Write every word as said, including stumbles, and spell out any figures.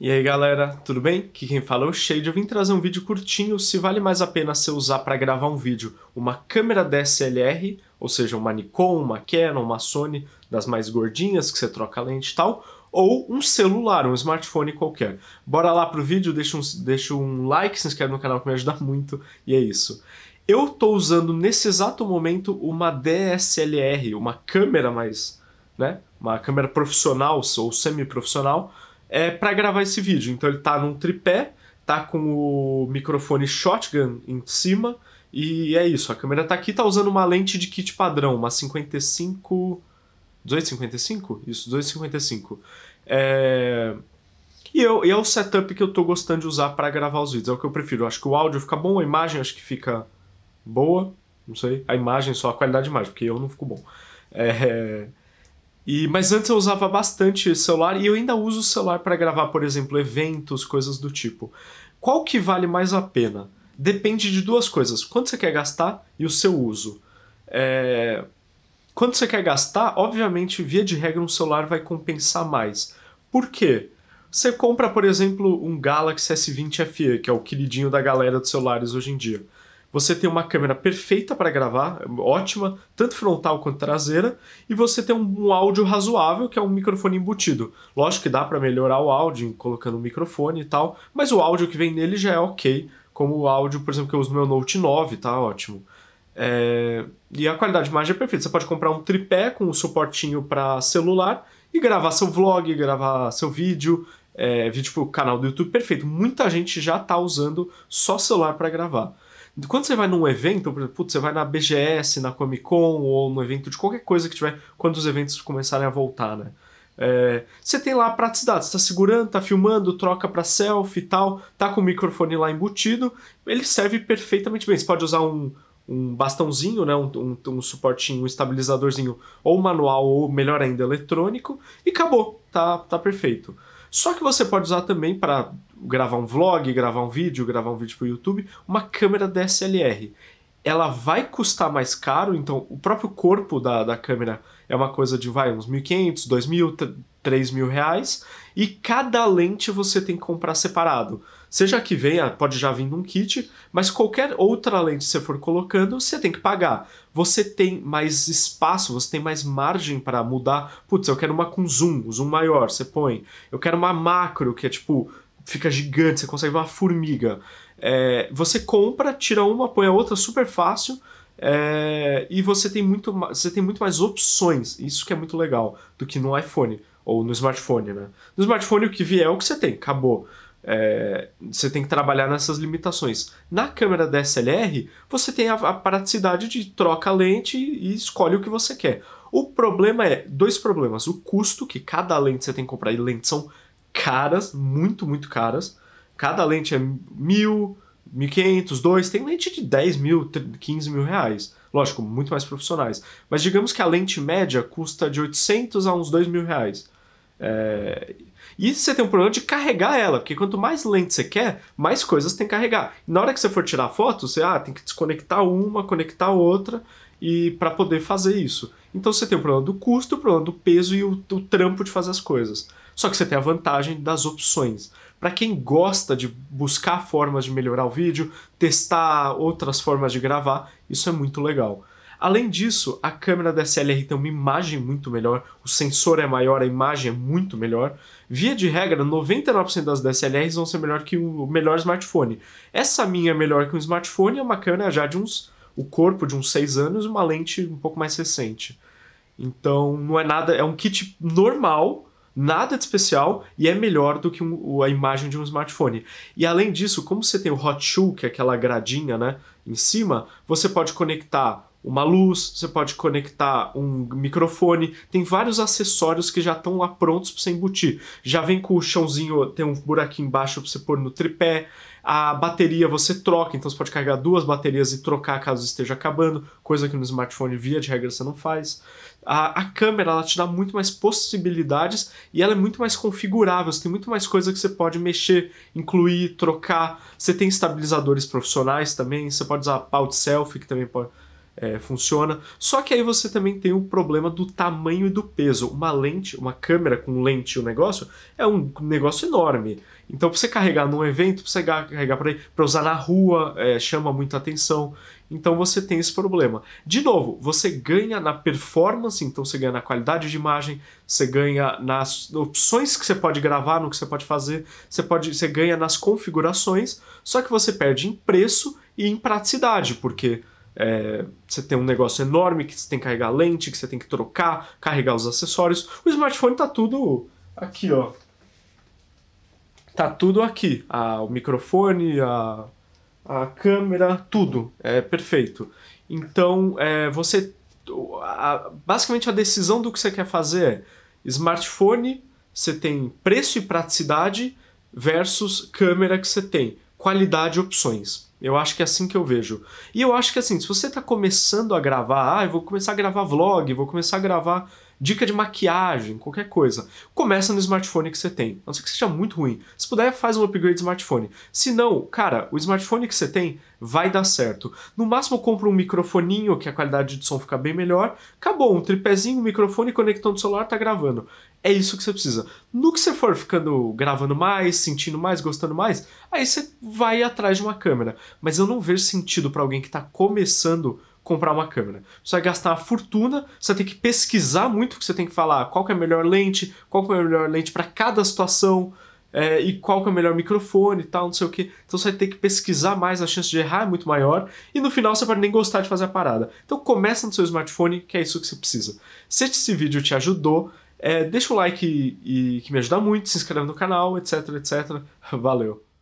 E aí galera, tudo bem? Aqui quem fala é o Cheid. Eu vim trazer um vídeo curtinho se vale mais a pena você usar para gravar um vídeo uma câmera D S L R, ou seja, uma Nikon, uma Canon, uma Sony, das mais gordinhas que você troca a lente e tal, ou um celular, um smartphone qualquer. Bora lá pro vídeo, deixa um, deixa um like, se inscreve no canal que me ajuda muito, e é isso. Eu tô usando nesse exato momento uma D S L R, uma câmera mais, né, uma câmera profissional ou semi-profissional, É para gravar esse vídeo. Então ele tá num tripé, tá com o microfone shotgun em cima, e é isso, a câmera tá aqui, tá usando uma lente de kit padrão, uma cinquenta e cinco... dois cinquenta e cinco? Isso, dois cinquenta e cinco. É... E, eu, e é o setup que eu tô gostando de usar para gravar os vídeos, é o que eu prefiro. Eu acho que o áudio fica bom, a imagem acho que fica boa, não sei, a imagem só, a qualidade de imagem, porque eu não fico bom. É... E, mas antes eu usava bastante celular, e eu ainda uso o celular para gravar, por exemplo, eventos, coisas do tipo. Qual que vale mais a pena? Depende de duas coisas: quanto você quer gastar e o seu uso. É... Quanto você quer gastar, obviamente, via de regra, um celular vai compensar mais. Por quê? Você compra, por exemplo, um Galaxy S vinte F E, que é o queridinho da galera dos celulares hoje em dia. Você tem uma câmera perfeita para gravar, ótima, tanto frontal quanto traseira, e você tem um áudio razoável, que é um microfone embutido. Lógico que dá para melhorar o áudio colocando um microfone e tal, mas o áudio que vem nele já é ok, como o áudio, por exemplo, que eu uso no meu Note nove, tá ótimo. É... E a qualidade de imagem é perfeita. Você pode comprar um tripé com um suportinho para celular e gravar seu vlog, gravar seu vídeo, é... vídeo para o canal do YouTube, perfeito. Muita gente já está usando só celular para gravar. Quando você vai num evento, por exemplo, você vai na B G S, na Comic Con, ou no evento de qualquer coisa que tiver, quando os eventos começarem a voltar, né? É, você tem lá a praticidade, você tá segurando, tá filmando, troca para selfie e tal, tá com o microfone lá embutido, ele serve perfeitamente bem. Você pode usar um, um bastãozinho, né? um, um, um suportinho, um estabilizadorzinho, ou manual, ou melhor ainda, eletrônico, e acabou, tá, tá perfeito. Só que você pode usar também para gravar um vlog, gravar um vídeo, gravar um vídeo para o YouTube, uma câmera D S L R. Ela vai custar mais caro, então o próprio corpo da, da câmera é uma coisa de vai, uns mil e quinhentos, dois mil, três mil reais, e cada lente você tem que comprar separado. Seja que venha, pode já vir num kit, mas qualquer outra lente que você for colocando, você tem que pagar. Você tem mais espaço, você tem mais margem para mudar. Putz, eu quero uma com zoom, zoom maior, você põe. Eu quero uma macro, que é tipo, fica gigante, você consegue ver uma formiga. É, você compra, tira uma, põe a outra, super fácil, é, e você tem, muito, você tem muito mais opções, isso que é muito legal, do que no iPhone, ou no smartphone, né? No smartphone o que vier é o que você tem, acabou. É, você tem que trabalhar nessas limitações. Na câmera D S L R, você tem a, a praticidade de troca a lente e, e escolhe o que você quer. O problema é, dois problemas, o custo, que cada lente você tem que comprar, e lentes são caras, muito, muito caras. Cada lente é mil, mil e quinhentos, dois, tem lente de dez mil, quinze mil reais. Lógico, muito mais profissionais. Mas digamos que a lente média custa de oitocentos a uns dois mil reais. É... E você tem um problema de carregar ela, porque quanto mais lente você quer, mais coisas tem que carregar. Na hora que você for tirar foto, você ah, tem que desconectar uma, conectar outra, e para poder fazer isso. Então você tem o problema do custo, o problema do peso e o, o trampo de fazer as coisas. Só que você tem a vantagem das opções. Para quem gosta de buscar formas de melhorar o vídeo, testar outras formas de gravar, isso é muito legal. Além disso, a câmera D S L R tem uma imagem muito melhor, o sensor é maior, a imagem é muito melhor. Via de regra, noventa e nove por cento das D S L Rs vão ser melhor que o melhor smartphone. Essa minha é melhor que um smartphone, é uma câmera já de uns... o corpo de uns seis anos e uma lente um pouco mais recente. Então, não é nada... é um kit normal, nada de especial, e é melhor do que um, a imagem de um smartphone. E além disso, como você tem o hot shoe, que é aquela gradinha, né, em cima, você pode conectar uma luz, você pode conectar um microfone, tem vários acessórios que já estão lá prontos para você embutir. Já vem com o chãozinho, tem um buraquinho embaixo para você pôr no tripé, a bateria você troca, então você pode carregar duas baterias e trocar caso esteja acabando, coisa que no smartphone via de regra você não faz. A, a câmera ela te dá muito mais possibilidades e ela é muito mais configurável, você tem muito mais coisa que você pode mexer, incluir, trocar. Você tem estabilizadores profissionais também, você pode usar a pau de selfie, que também pode... é, funciona. Só que aí você também tem o problema do tamanho e do peso. Uma lente, uma câmera com lente e um negócio, é um negócio enorme. Então, para você carregar num evento, para você carregar para usar na rua, é, chama muita atenção. Então, você tem esse problema. De novo, você ganha na performance, então você ganha na qualidade de imagem, você ganha nas opções que você pode gravar, no que você pode fazer, você, pode, você ganha nas configurações, só que você perde em preço e em praticidade, porque é, você tem um negócio enorme que você tem que carregar lente, que você tem que trocar, carregar os acessórios. O smartphone tá tudo aqui, ó. Tá tudo aqui, ah, o microfone, a, a câmera, tudo, é perfeito. Então, é, você, a, basicamente a decisão do que você quer fazer é smartphone, você tem preço e praticidade versus câmera que você tem, qualidade e opções. Eu acho que é assim que eu vejo. E eu acho que assim, se você tá começando a gravar, ah, eu vou começar a gravar vlog, vou começar a gravar dica de maquiagem, qualquer coisa. Começa no smartphone que você tem. A não ser que seja muito ruim. Se puder, faz um upgrade de smartphone. Se não, cara, o smartphone que você tem vai dar certo. No máximo, compra um microfoninho, que a qualidade de som fica bem melhor. Acabou, um tripézinho, um microfone, conectando o celular, tá gravando. É isso que você precisa. No que você for ficando gravando mais, sentindo mais, gostando mais, aí você vai atrás de uma câmera. Mas eu não vejo sentido para alguém que tá começando comprar uma câmera. Você vai gastar uma fortuna, você tem que pesquisar muito, que você tem que falar qual que é a melhor lente, qual que é a melhor lente para cada situação, é, e qual que é o melhor microfone e tal, não sei o que. Então você vai ter que pesquisar mais, a chance de errar é muito maior, e no final você pode nem gostar de fazer a parada. Então começa no seu smartphone, que é isso que você precisa. Se esse vídeo te ajudou, é, deixa o like e, e, que me ajuda muito, se inscreve no canal, etc, etcétera. Valeu!